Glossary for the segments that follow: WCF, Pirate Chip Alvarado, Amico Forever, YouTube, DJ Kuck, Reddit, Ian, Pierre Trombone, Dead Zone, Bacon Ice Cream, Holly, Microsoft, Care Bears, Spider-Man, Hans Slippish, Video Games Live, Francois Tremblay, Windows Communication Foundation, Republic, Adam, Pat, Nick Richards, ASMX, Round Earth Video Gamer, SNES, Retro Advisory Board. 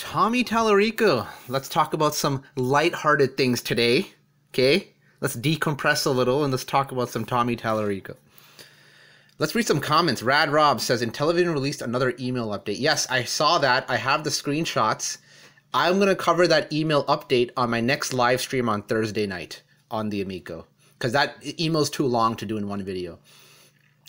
Tommy Tallarico. Let's talk about some lighthearted things today, okay? Let's decompress a little and let's talk about some Tommy Tallarico. Let's read some comments. Rad Rob says, Intellivision released another email update. Yes, I saw that. I have the screenshots. I'm going to cover that email update on my next live stream on Thursday night on the Amico, because that email's too long to do in one video.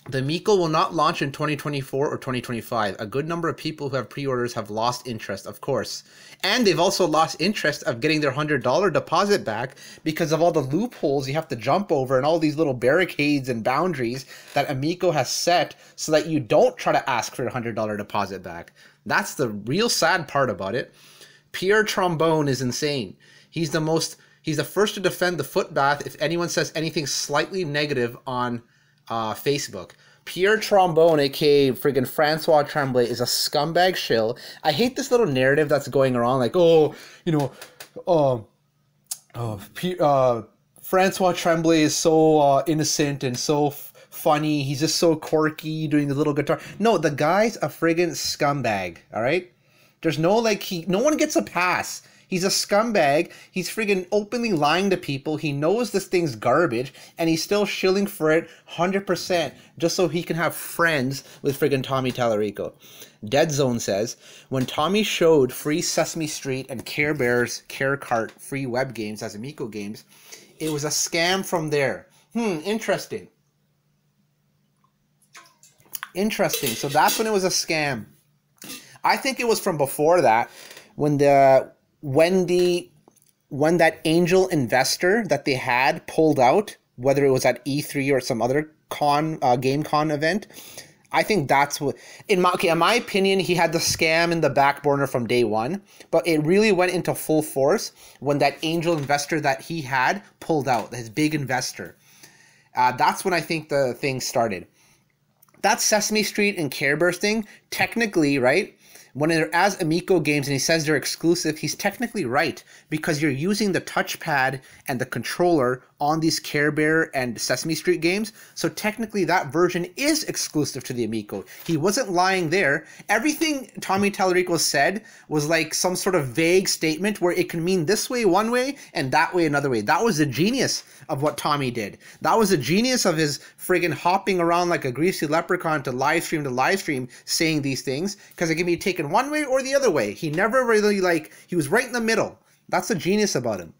The Amico will not launch in 2024 or 2025. A good number of people who have pre-orders have lost interest, of course. And they've also lost interest of getting their $100 deposit back because of all the loopholes you have to jump over and all these little barricades and boundaries that Amico has set so that you don't try to ask for your $100 deposit back. That's the real sad part about it. Pierre Trombone is insane. He's the first to defend the foot bath if anyone says anything slightly negative on Facebook. Pierre Trombone, aka friggin' Francois Tremblay, is a scumbag shill. I hate this little narrative that's going around, like, oh, you know, Francois Tremblay is so innocent and so funny. He's just so quirky doing the little guitar. No, the guy's a friggin' scumbag. All right, there's no like no one gets a pass. He's a scumbag. He's friggin' openly lying to people. He knows this thing's garbage, and he's still shilling for it 100% just so he can have friends with friggin' Tommy Tallarico. Dead Zone says, when Tommy showed free Sesame Street and Care Bears, Care Cart free web games as Amico games, it was a scam from there. Interesting. Interesting. So that's when it was a scam. I think it was from before that, when the... when that angel investor that they had pulled out, whether it was at E3 or some other con game con event, I think that's what, in my opinion, he had the scam in the back burner from day one, but it really went into full force when that angel investor that he had pulled out, his big investor. That's when I think the thing started. That Sesame Street and Care Bears thing, technically, right? When they're as Amico games and he says they're exclusive, he's technically right, because you're using the touchpad and the controller on these Care Bear and Sesame Street games. So technically that version is exclusive to the Amico. He wasn't lying there. Everything Tommy Tallarico said was like some sort of vague statement where it can mean this way one way and that way another way. That was the genius of what Tommy did. That was the genius of his friggin' hopping around like a greasy leprechaun to live stream saying these things, because it can be taken one way or the other way. He never really, like, he was right in the middle. That's the genius about him.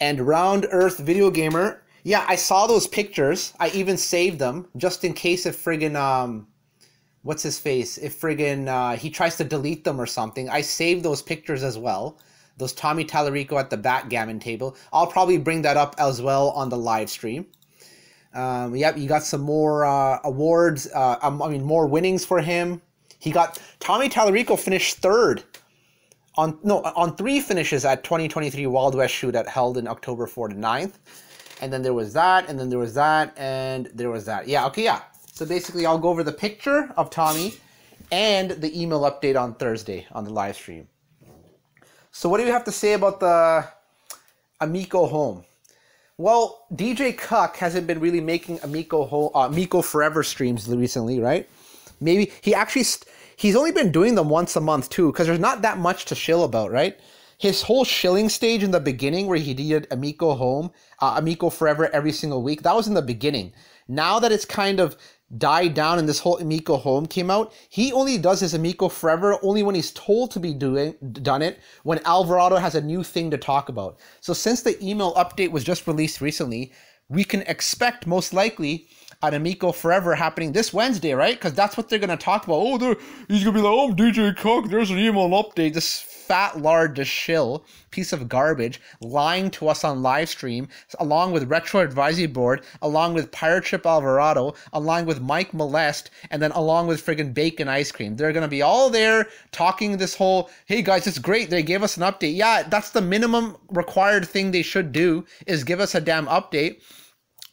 And Round Earth Video Gamer, yeah, I saw those pictures. I even saved them just in case if friggin' what's his face, if friggin' he tries to delete them or something. I saved those pictures as well, those Tommy Tallarico at the backgammon table. I'll probably bring that up as well on the live stream. Yep, you got some more awards, I mean more winnings for him. He got, Tommy Tallarico finished third on three finishes at 2023 Wild West Shootout held in October 4th and 9th. And then there was that, and then there was that, and there was that. Yeah, okay, yeah. So basically I'll go over the picture of Tommy and the email update on Thursday on the live stream. So what do you have to say about the Amico Home? Well, DJ Kuck hasn't been really making Amico Home, Amico Forever streams recently, right? Maybe he actually, he's only been doing them once a month too, because there's not that much to shill about, right? His whole shilling stage in the beginning where he did Amico Home, Amico Forever every single week, that was in the beginning. Now that it's kind of died down and this whole Amico Home came out, he only does his Amico Forever only when he's told to be done it, when Alvarado has a new thing to talk about. So since the email update was just released recently, we can expect most likely at Amico Forever happening this Wednesday, right? Because that's what they're going to talk about. Oh, he's going to be like, oh, DJ Kuck, there's an email update. This fat, large shill, piece of garbage, lying to us on live stream, along with Retro Advisory Board, along with Pirate Chip Alvarado, along with Mike Molest, and then along with friggin' Bacon Ice Cream. They're going to be all there talking this whole, hey guys, it's great, they gave us an update. Yeah, that's the minimum required thing they should do, is give us a damn update.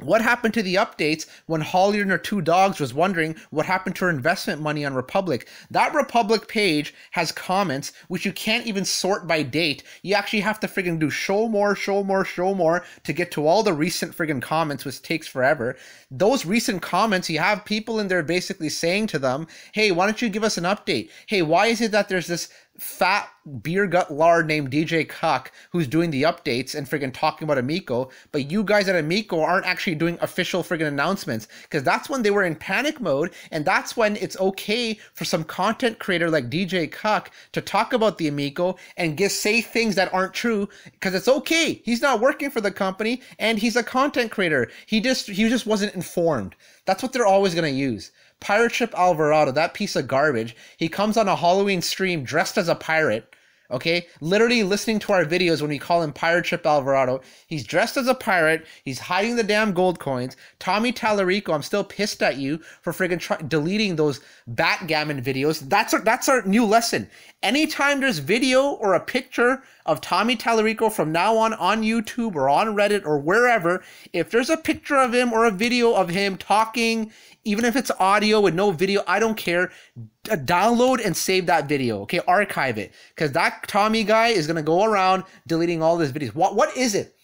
What happened to the updates when Holly and her two dogs was wondering what happened to her investment money on Republic? That Republic page has comments which you can't even sort by date. You actually have to friggin' do show more, show more, show more to get to all the recent friggin' comments, which takes forever. Those recent comments, you have people in there basically saying to them, hey, why don't you give us an update? Hey, why is it that there's this fat beer gut lard named DJ Kuck who's doing the updates and friggin' talking about Amico, but you guys at Amico aren't actually doing official friggin' announcements, because that's when they were in panic mode, and that's when it's okay for some content creator like DJ Kuck to talk about the Amico and just say things that aren't true, because it's okay. He's not working for the company and he's a content creator. He just wasn't informed. That's what they're always going to use. Pirate Chip Alvarado, that piece of garbage, he comes on a Halloween stream dressed as a pirate, okay? Literally listening to our videos when we call him Pirate Chip Alvarado. He's dressed as a pirate. He's hiding the damn gold coins. Tommy Tallarico, I'm still pissed at you for friggin' deleting those Batgammon videos. That's our new lesson. Anytime there's video or a picture of Tommy Tallarico from now on YouTube or on Reddit or wherever, if there's a picture of him or a video of him talking, even if it's audio with no video, I don't care. Download and save that video, okay? Archive it, because that Tommy guy is going to go around deleting all these videos. What is it?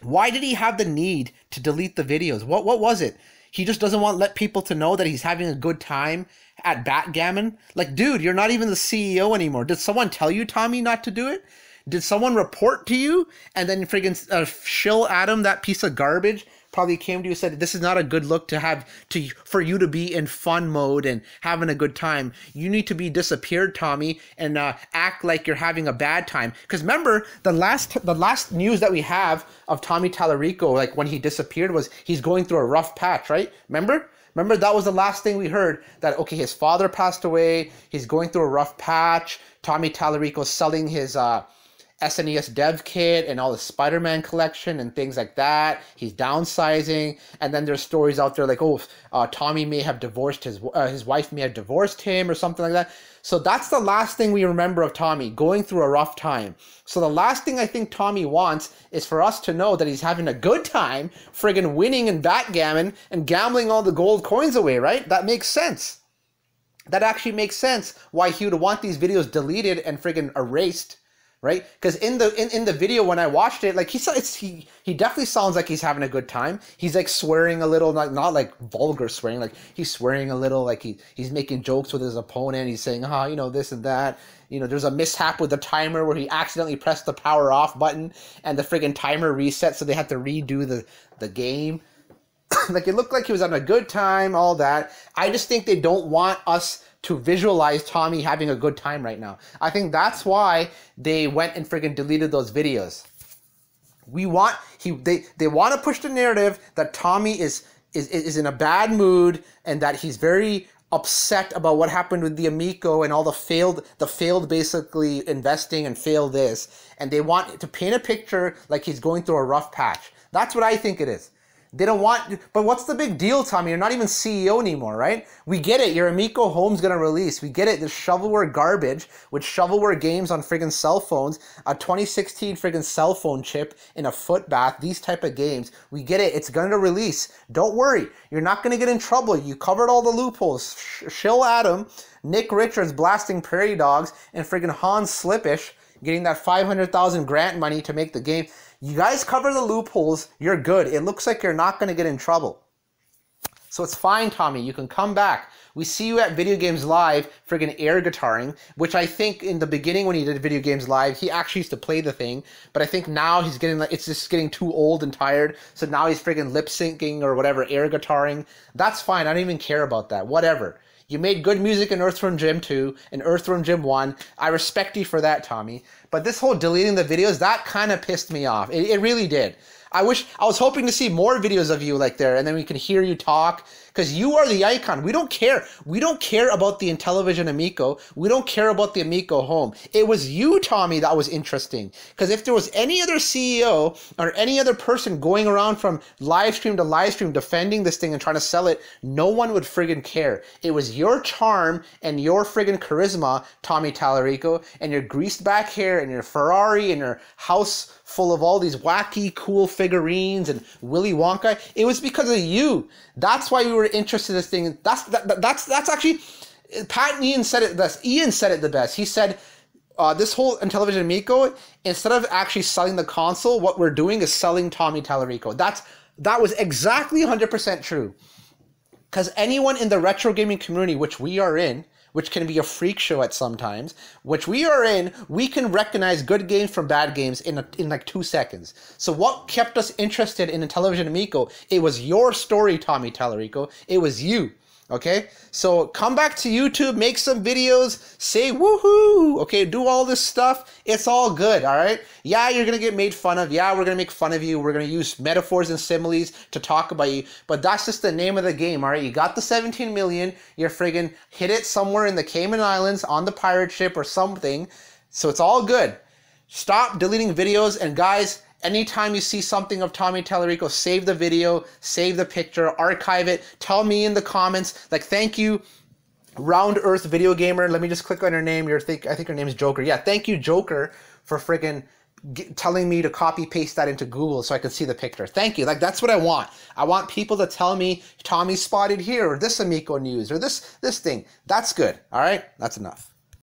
Why did he have the need to delete the videos? What was it? He just doesn't want to let people to know that he's having a good time at Batgammon? Like, dude, you're not even the CEO anymore. Did someone tell you, Tommy, not to do it? Did someone report to you? And then friggin' shill Adam, that piece of garbage, probably came to you and said, this is not a good look to have for you to be in fun mode and having a good time. You need to be disappeared, Tommy, and act like you're having a bad time. Because remember, the last news that we have of Tommy Tallarico, like when he disappeared, was he's going through a rough patch, right? Remember, that was the last thing we heard, that, okay, his father passed away, he's going through a rough patch, Tommy Tallarico selling his SNES dev kit and all the Spider-Man collection and things like that. He's downsizing. And then there's stories out there like, oh, Tommy may have divorced his wife may have divorced him or something like that. So that's the last thing we remember of Tommy, going through a rough time. So the last thing I think Tommy wants is for us to know that he's having a good time, friggin' winning in Batgammon and gambling all the gold coins away, right? That makes sense. That actually makes sense why he would want these videos deleted and friggin' erased. Right? Because in the video when I watched it, like he definitely sounds like he's having a good time. He's like swearing a little, not like vulgar swearing, like he's swearing a little, like he's making jokes with his opponent. He's saying, ah, you know, this and that. You know, there's a mishap with the timer where he accidentally pressed the power off button and the friggin' timer reset, so they had to redo the game. Like, it looked like he was having a good time, all that. I just think they don't want us to visualize Tommy having a good time right now. I think that's why they went and friggin' deleted those videos. They want to push the narrative that Tommy is in a bad mood and that he's very upset about what happened with the Amico and all the failed basically investing and failed this. And they want to paint a picture like he's going through a rough patch. That's what I think it is. They don't want, but what's the big deal, Tommy? You're not even CEO anymore, right? We get it. Your Amico Home's going to release. We get it. This shovelware garbage with shovelware games on friggin' cell phones, a 2016 friggin' cell phone chip in a foot bath, these type of games. We get it. It's going to release. Don't worry. You're not going to get in trouble. You covered all the loopholes. Shill Adam, Nick Richards blasting Prairie Dogs, and friggin' Hans Slippish getting that 500,000 grant money to make the game. You guys cover the loopholes, you're good. It looks like you're not going to get in trouble. So it's fine, Tommy. You can come back. We see you at Video Games Live friggin' air guitaring, which I think in the beginning when he did Video Games Live, he actually used to play the thing. But I think now he's getting, like, it's just getting too old and tired. So now he's friggin' lip syncing or whatever, air guitaring. That's fine. I don't even care about that. Whatever. You made good music in Earthworm Jim 2 and Earthworm Jim 1. I respect you for that, Tommy. But this whole deleting the videos, that kind of pissed me off. It really did. I was hoping to see more videos of you like there, and then we can hear you talk, because you are the icon. We don't care. We don't care about the Intellivision Amico. We don't care about the Amico Home. It was you, Tommy, that was interesting, because if there was any other CEO or any other person going around from live stream defending this thing and trying to sell it, no one would friggin' care. It was your charm and your friggin' charisma, Tommy Tallarico, and your greased back hair and your Ferrari and your house full of all these wacky, cool figurines and Willy Wonka. It was because of you. That's why we were interested in this thing. That's actually, Pat and Ian said it best. Ian said it the best. He said, this whole Intellivision Amico, instead of actually selling the console, what we're doing is selling Tommy Tallarico. That was exactly 100% true. Because anyone in the retro gaming community, which we are in, which can be a freak show at sometimes, which we are in, we can recognize good games from bad games in like 2 seconds. So what kept us interested in Intellivision Amico? It was your story, Tommy Tallarico. It was you. Okay, so come back to YouTube, make some videos, say woohoo, okay, do all this stuff. It's all good, all right? Yeah, you're going to get made fun of. Yeah, we're going to make fun of you. We're going to use metaphors and similes to talk about you. But that's just the name of the game, all right? You got the 17 million. You're friggin' hit it somewhere in the Cayman Islands on the pirate ship or something. So it's all good. Stop deleting videos. And guys, anytime you see something of Tommy Tallarico, save the video, save the picture, archive it. Tell me in the comments, like, thank you, Round Earth Video Gamer. Let me just click on her name. I think her name is Joker. Yeah, thank you, Joker, for friggin' telling me to copy paste that into Google so I can see the picture. Thank you. Like, that's what I want. I want people to tell me Tommy spotted here, or this Amico news, or this thing. That's good. All right, that's enough.